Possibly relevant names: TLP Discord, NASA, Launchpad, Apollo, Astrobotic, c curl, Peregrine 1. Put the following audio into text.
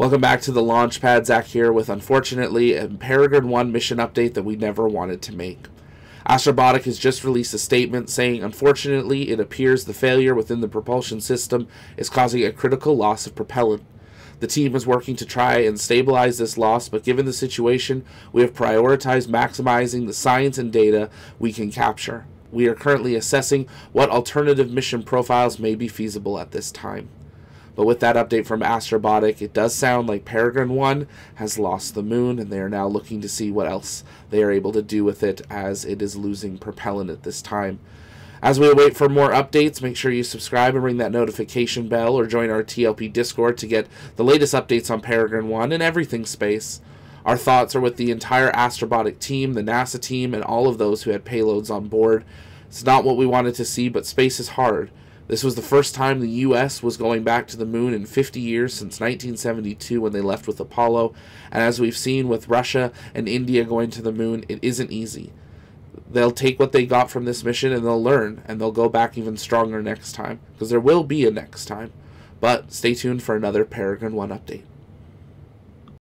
Welcome back to the Launchpad. Zach here with, unfortunately, a Peregrine 1 mission update that we never wanted to make. Astrobotic has just released a statement saying, unfortunately, it appears the failure within the propulsion system is causing a critical loss of propellant. The team is working to try and stabilize this loss, but given the situation, we have prioritized maximizing the science and data we can capture. We are currently assessing what alternative mission profiles may be feasible at this time. But with that update from Astrobotic, it does sound like Peregrine 1 has lost the moon, and they are now looking to see what else they are able to do with it, as it is losing propellant at this time. As we wait for more updates, make sure you subscribe and ring that notification bell, or join our TLP Discord to get the latest updates on Peregrine 1 and everything space. Our thoughts are with the entire Astrobotic team, the NASA team, and all of those who had payloads on board. It's not what we wanted to see, but space is hard. This was the first time the U.S. was going back to the moon in 50 years, since 1972 when they left with Apollo, and as we've seen with Russia and India going to the moon, it isn't easy. They'll take what they got from this mission and they'll learn, and they'll go back even stronger next time, because there will be a next time. But stay tuned for another Peregrine 1 update.